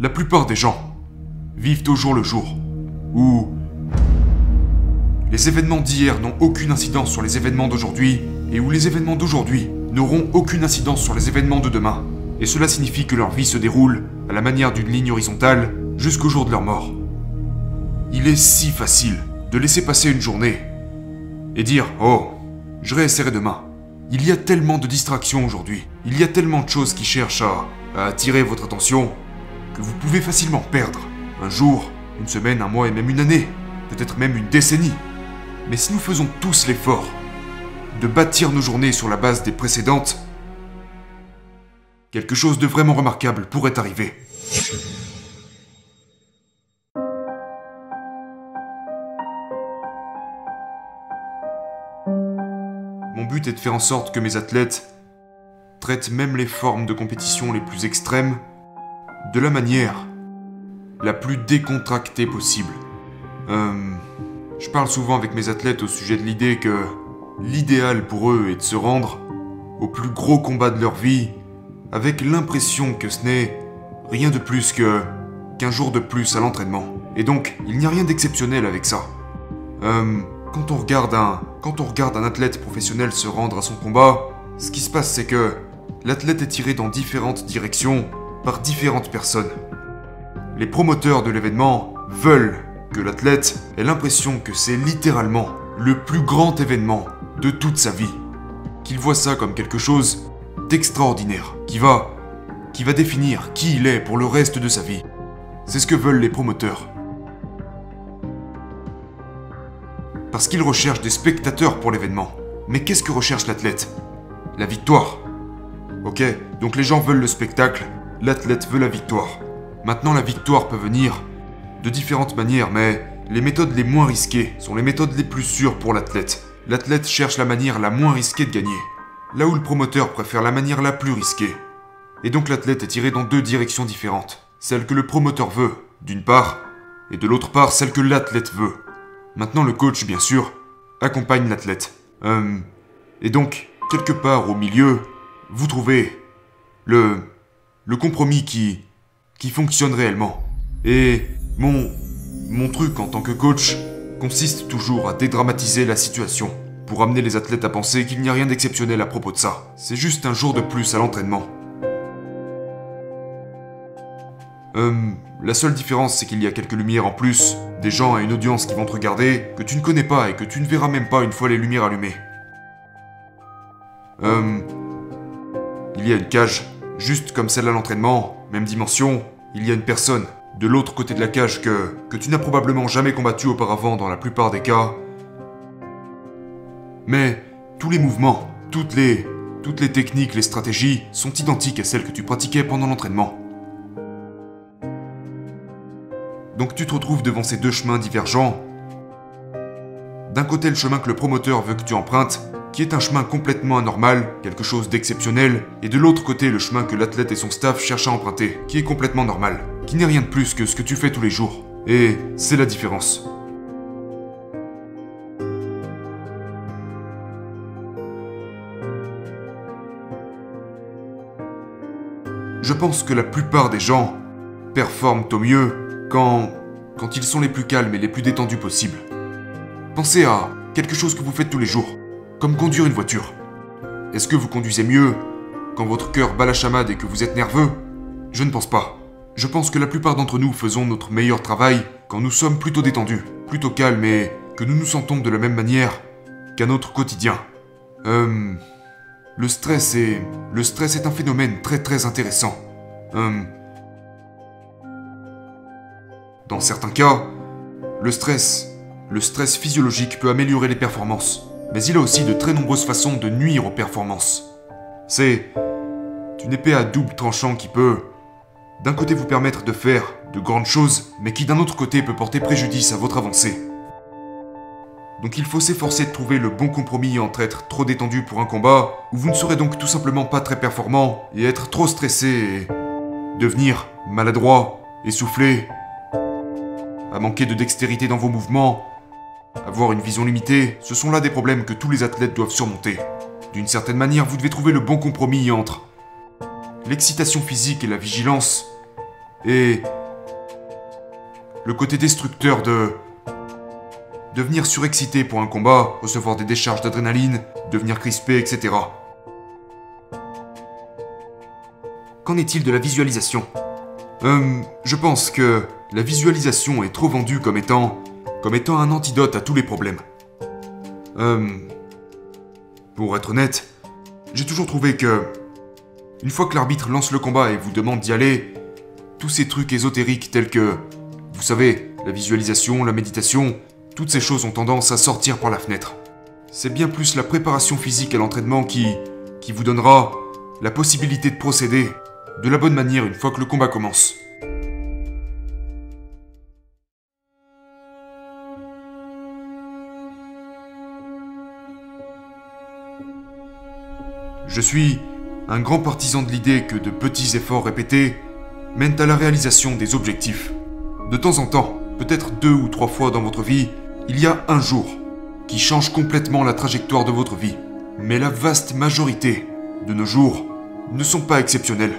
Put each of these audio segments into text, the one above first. la plupart des gens vivent au jour le jour, où les événements d'hier n'ont aucune incidence sur les événements d'aujourd'hui, et où les événements d'aujourd'hui n'auront aucune incidence sur les événements de demain. Et cela signifie que leur vie se déroule à la manière d'une ligne horizontale jusqu'au jour de leur mort. Il est si facile de laisser passer une journée et dire « Oh, je réessaierai demain ». Il y a tellement de distractions aujourd'hui, il y a tellement de choses qui cherchent à attirer votre attention que vous pouvez facilement perdre un jour, une semaine, un mois et même une année, peut-être même une décennie. Mais si nous faisons tous l'effort de bâtir nos journées sur la base des précédentes, quelque chose de vraiment remarquable pourrait arriver. Mon but est de faire en sorte que mes athlètes traitent même les formes de compétition les plus extrêmes de la manière la plus décontractée possible. Je parle souvent avec mes athlètes au sujet de l'idée que l'idéal pour eux est de se rendre au plus gros combat de leur vie avec l'impression que ce n'est rien de plus qu'un jour de plus à l'entraînement. Et donc, il n'y a rien d'exceptionnel avec ça. Quand on regarde un athlète professionnel se rendre à son combat, ce qui se passe, c'est que l'athlète est tiré dans différentes directions par différentes personnes. Les promoteurs de l'événement veulent que l'athlète ait l'impression que c'est littéralement le plus grand événement de toute sa vie, qu'il voit ça comme quelque chose d'extraordinaire, qui va définir qui il est pour le reste de sa vie. C'est ce que veulent les promoteurs. Parce qu'ils recherchent des spectateurs pour l'événement. Mais qu'est-ce que recherche l'athlète? La victoire. Ok, donc les gens veulent le spectacle, l'athlète veut la victoire. Maintenant, la victoire peut venir de différentes manières, mais les méthodes les moins risquées sont les méthodes les plus sûres pour l'athlète. L'athlète cherche la manière la moins risquée de gagner, là où le promoteur préfère la manière la plus risquée. Et donc l'athlète est tiré dans deux directions différentes. Celle que le promoteur veut, d'une part, et de l'autre part, celle que l'athlète veut. Maintenant, le coach, bien sûr, accompagne l'athlète. Et donc, quelque part au milieu, vous trouvez le compromis qui fonctionne réellement. Et mon truc en tant que coach consiste toujours à dédramatiser la situation, pour amener les athlètes à penser qu'il n'y a rien d'exceptionnel à propos de ça. C'est juste un jour de plus à l'entraînement. La seule différence, c'est qu'il y a quelques lumières en plus, des gens et une audience qui vont te regarder, que tu ne connais pas et que tu ne verras même pas une fois les lumières allumées. Il y a une cage, juste comme celle à l'entraînement, même dimension, il y a une personne de l'autre côté de la cage que tu n'as probablement jamais combattu auparavant dans la plupart des cas. Mais tous les mouvements, toutes les techniques, les stratégies sont identiques à celles que tu pratiquais pendant l'entraînement. Donc tu te retrouves devant ces deux chemins divergents. D'un côté, le chemin que le promoteur veut que tu empruntes, qui est un chemin complètement anormal, quelque chose d'exceptionnel, et de l'autre côté, le chemin que l'athlète et son staff cherchent à emprunter, qui est complètement normal, qui n'est rien de plus que ce que tu fais tous les jours. Et c'est la différence. Je pense que la plupart des gens performent au mieux quand ils sont les plus calmes et les plus détendus possibles. Pensez à quelque chose que vous faites tous les jours, comme conduire une voiture. Est-ce que vous conduisez mieux quand votre cœur bat la chamade et que vous êtes nerveux? Je ne pense pas. Je pense que la plupart d'entre nous faisons notre meilleur travail quand nous sommes plutôt détendus, plutôt calmes et que nous nous sentons de la même manière qu'à notre quotidien. Le stress est un phénomène très intéressant. Dans certains cas, le stress physiologique peut améliorer les performances, mais il a aussi de très nombreuses façons de nuire aux performances. C'est une épée à double tranchant qui peut, d'un côté, vous permettre de faire de grandes choses, mais qui d'un autre côté peut porter préjudice à votre avancée. Donc il faut s'efforcer de trouver le bon compromis entre être trop détendu pour un combat, où vous ne serez donc tout simplement pas très performant, et être trop stressé, et devenir maladroit, essoufflé, à manquer de dextérité dans vos mouvements, avoir une vision limitée. Ce sont là des problèmes que tous les athlètes doivent surmonter. D'une certaine manière, vous devez trouver le bon compromis entre l'excitation physique et la vigilance, et le côté destructeur de devenir surexcité pour un combat, recevoir des décharges d'adrénaline, devenir crispé, etc. Qu'en est-il de la visualisation ? Je pense que la visualisation est trop vendue comme étant un antidote à tous les problèmes. Pour être honnête, j'ai toujours trouvé que, une fois que l'arbitre lance le combat et vous demande d'y aller, tous ces trucs ésotériques tels que, vous savez, la visualisation, la méditation, toutes ces choses ont tendance à sortir par la fenêtre. C'est bien plus la préparation physique à l'entraînement qui vous donnera la possibilité de procéder de la bonne manière une fois que le combat commence. Je suis un grand partisan de l'idée que de petits efforts répétés mènent à la réalisation des objectifs. De temps en temps, peut-être 2 ou 3 fois dans votre vie, il y a un jour qui change complètement la trajectoire de votre vie. Mais la vaste majorité de nos jours ne sont pas exceptionnels.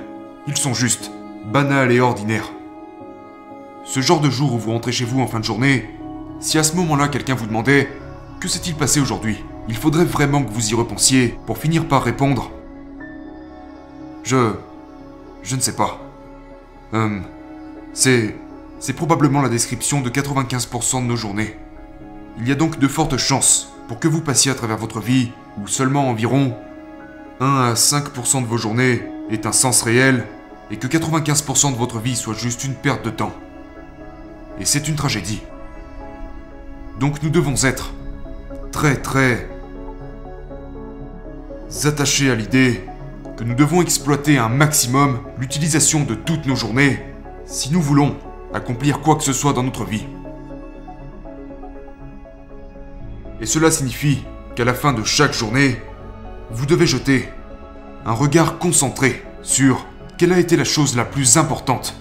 Ils sont juste banals et ordinaires. Ce genre de jour où vous rentrez chez vous en fin de journée, si à ce moment-là quelqu'un vous demandait « Que s'est-il passé aujourd'hui ?» Il faudrait vraiment que vous y repensiez pour finir par répondre. Je ne sais pas. C'est probablement la description de 95% de nos journées. Il y a donc de fortes chances pour que vous passiez à travers votre vie où seulement environ 1 à 5% de vos journées aient un sens réel et que 95% de votre vie soit juste une perte de temps. Et c'est une tragédie. Donc nous devons être très attachés à l'idée que nous devons exploiter un maximum l'utilisation de toutes nos journées si nous voulons accomplir quoi que ce soit dans notre vie. Et cela signifie qu'à la fin de chaque journée, vous devez jeter un regard concentré sur quelle a été la chose la plus importante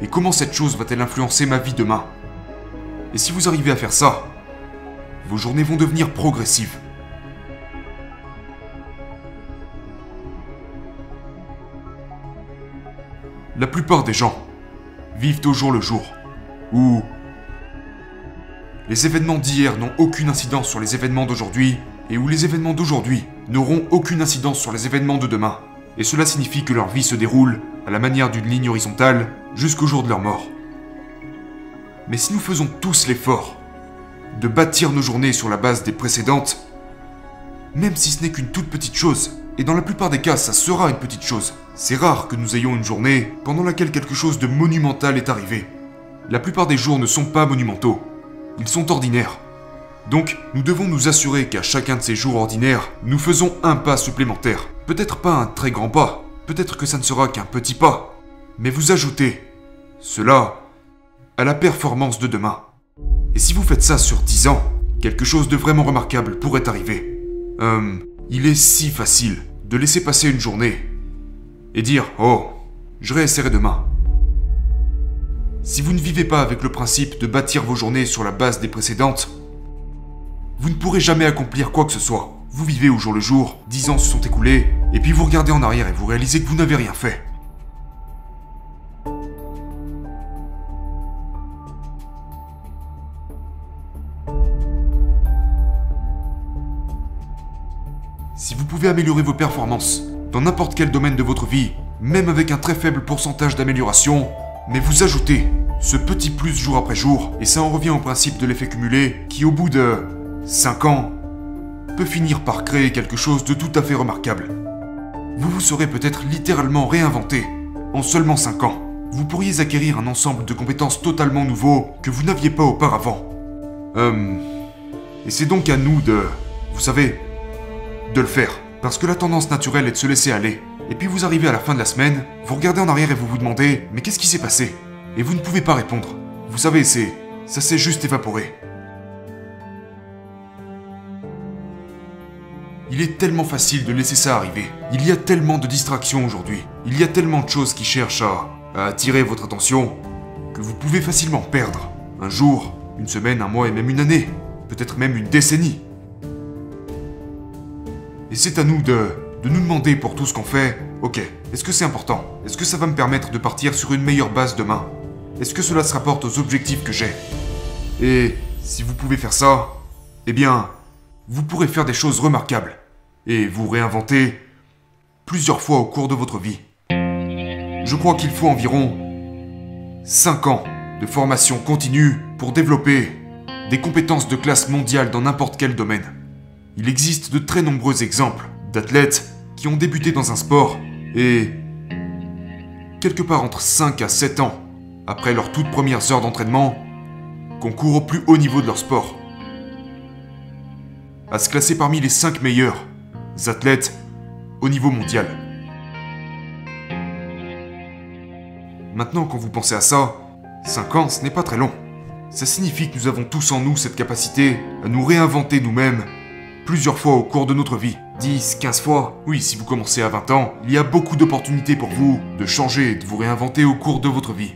et comment cette chose va-t-elle influencer ma vie demain. Et si vous arrivez à faire ça, vos journées vont devenir progressives. La plupart des gens vivent au jour le jour, où les événements d'hier n'ont aucune incidence sur les événements d'aujourd'hui, et où les événements d'aujourd'hui n'auront aucune incidence sur les événements de demain. Et cela signifie que leur vie se déroule à la manière d'une ligne horizontale jusqu'au jour de leur mort. Mais si nous faisons tous l'effort de bâtir nos journées sur la base des précédentes, même si ce n'est qu'une toute petite chose, et dans la plupart des cas ça sera une petite chose, c'est rare que nous ayons une journée pendant laquelle quelque chose de monumental est arrivé. La plupart des jours ne sont pas monumentaux, ils sont ordinaires. Donc nous devons nous assurer qu'à chacun de ces jours ordinaires, nous faisons un pas supplémentaire. Peut-être pas un très grand pas, peut-être que ça ne sera qu'un petit pas, mais vous ajoutez cela à la performance de demain. Et si vous faites ça sur 10 ans, quelque chose de vraiment remarquable pourrait arriver. Il est si facile de laisser passer une journée et dire « Oh, je réessayerai demain ». Si vous ne vivez pas avec le principe de bâtir vos journées sur la base des précédentes, vous ne pourrez jamais accomplir quoi que ce soit. Vous vivez au jour le jour, 10 ans se sont écoulés, et puis vous regardez en arrière et vous réalisez que vous n'avez rien fait. Si vous pouvez améliorer vos performances dans n'importe quel domaine de votre vie, même avec un très faible pourcentage d'amélioration, mais vous ajoutez ce petit plus jour après jour, et ça en revient au principe de l'effet cumulé qui, au bout de 5 ans, peut finir par créer quelque chose de tout à fait remarquable. Vous vous serez peut-être littéralement réinventé en seulement 5 ans. Vous pourriez acquérir un ensemble de compétences totalement nouveaux que vous n'aviez pas auparavant. Et c'est donc à nous de... Vous savez... de le faire, parce que la tendance naturelle est de se laisser aller. Et puis vous arrivez à la fin de la semaine, vous regardez en arrière et vous vous demandez « Mais qu'est-ce qui s'est passé ?» Et vous ne pouvez pas répondre. Vous savez, ça s'est juste évaporé. Il est tellement facile de laisser ça arriver. Il y a tellement de distractions aujourd'hui. Il y a tellement de choses qui cherchent à attirer votre attention que vous pouvez facilement perdre. Un jour, une semaine, un mois et même une année. Peut-être même une décennie. Et c'est à nous de nous demander pour tout ce qu'on fait, ok, Est-ce que c'est important? Est-ce que ça va me permettre de partir sur une meilleure base demain? Est-ce que cela se rapporte aux objectifs que j'ai? Et si vous pouvez faire ça, eh bien, vous pourrez faire des choses remarquables et vous réinventer plusieurs fois au cours de votre vie. Je crois qu'il faut environ 5 ans de formation continue pour développer des compétences de classe mondiale dans n'importe quel domaine. Il existe de très nombreux exemples d'athlètes qui ont débuté dans un sport et, quelque part entre 5 à 7 ans, après leurs toutes premières heures d'entraînement, concourent au plus haut niveau de leur sport. À se classer parmi les 5 meilleurs athlètes au niveau mondial. Maintenant, quand vous pensez à ça, 5 ans, ce n'est pas très long. Ça signifie que nous avons tous en nous cette capacité à nous réinventer nous-mêmes plusieurs fois au cours de notre vie. 10, 15 fois. Oui, si vous commencez à 20 ans, il y a beaucoup d'opportunités pour vous de changer et de vous réinventer au cours de votre vie.